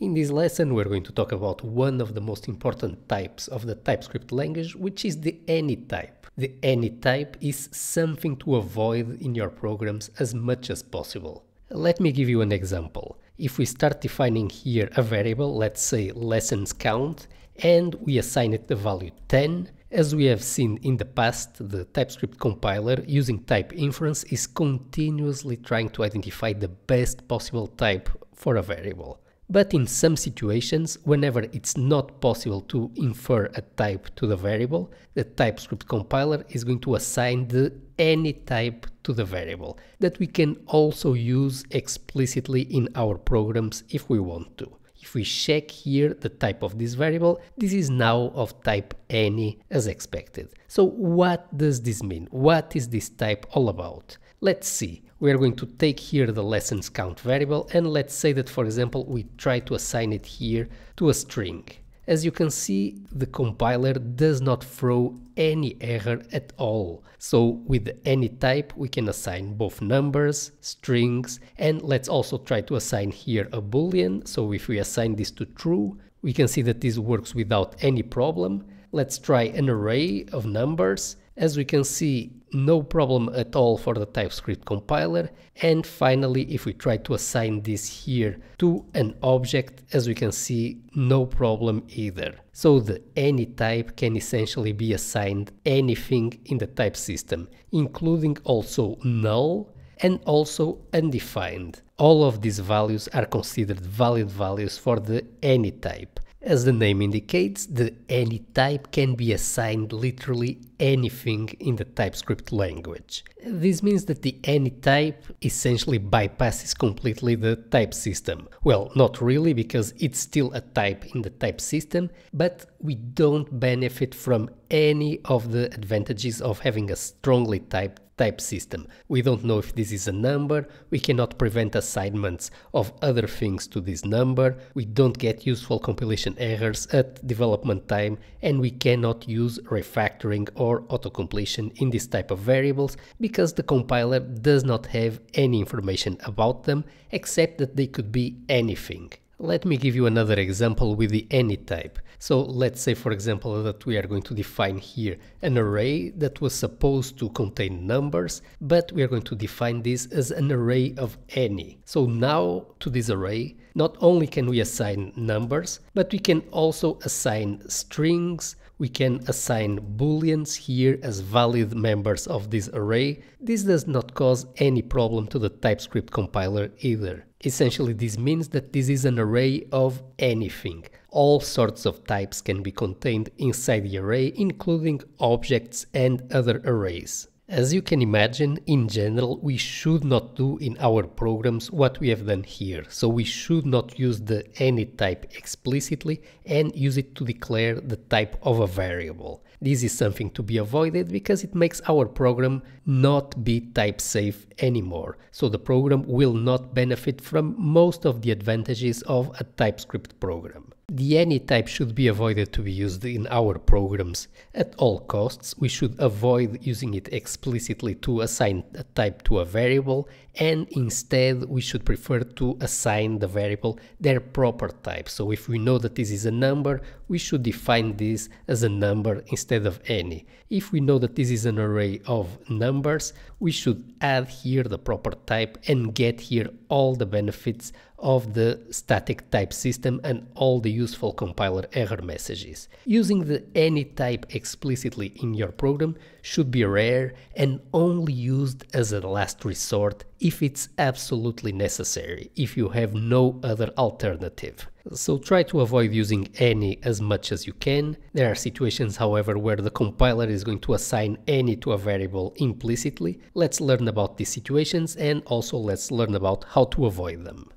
In this lesson, we're going to talk about one of the most important types of the TypeScript language, which is the any type. The any type is something to avoid in your programs as much as possible. Let me give you an example. If we start defining here a variable, let's say lessons count, and we assign it the value 10, as we have seen in the past, the TypeScript compiler, using type inference, is continuously trying to identify the best possible type for a variable. But in some situations, whenever it's not possible to infer a type to the variable, the TypeScript compiler is going to assign the any type to the variable, that we can also use explicitly in our programs if we want to. If we check here the type of this variable, this is now of type any as expected. So what does this mean? What is this type all about? Let's see. We are going to take here the lessons count variable, and let's say that, for example, we try to assign it here to a string. As you can see, the compiler does not throw any error at all. So with the any type, we can assign both numbers, strings, and let's also try to assign here a boolean. So if we assign this to true, we can see that this works without any problem. Let's try an array of numbers. As we can see, no problem at all for the TypeScript compiler. And finally, if we try to assign this here to an object, as we can see, no problem either. So the any type can essentially be assigned anything in the type system, including also null and also undefined. All of these values are considered valid values for the any type. As the name indicates, the any type can be assigned literally anything in the TypeScript language. This means that the any type essentially bypasses completely the type system. Well, not really, because it's still a type in the type system, but we don't benefit from any of the advantages of having a strongly typed type system. We don't know if this is a number, we cannot prevent assignments of other things to this number, we don't get useful compilation errors at development time, and we cannot use refactoring or autocompletion in this type of variables because the compiler does not have any information about them, except that they could be anything. Let me give you another example with the any type. So let's say, for example, that we are going to define here an array that was supposed to contain numbers, but we are going to define this as an array of any. So now to this array, not only can we assign numbers, but we can also assign strings, we can assign booleans here as valid members of this array. This does not cause any problem to the TypeScript compiler either. Essentially, this means that this is an array of anything. All sorts of types can be contained inside the array, including objects and other arrays. As you can imagine, in general, we should not do in our programs what we have done here. So we should not use the any type explicitly and use it to declare the type of a variable. This is something to be avoided because it makes our program not be type safe anymore. So the program will not benefit from most of the advantages of a TypeScript program. The any type should be avoided to be used in our programs at all costs. We should avoid using it explicitly to assign a type to a variable, and instead we should prefer to assign the variable their proper type. So if we know that this is a number, we should define this as a number instead of any. If we know that this is an array of numbers, we should add here the proper type and get here all the benefits of the static type system and all the useful compiler error messages. Using the any type explicitly in your program should be rare and only used as a last resort if it's absolutely necessary, if you have no other alternative. So try to avoid using any as much as you can. There are situations, however, where the compiler is going to assign any to a variable implicitly. Let's learn about these situations, and also let's learn about how to avoid them.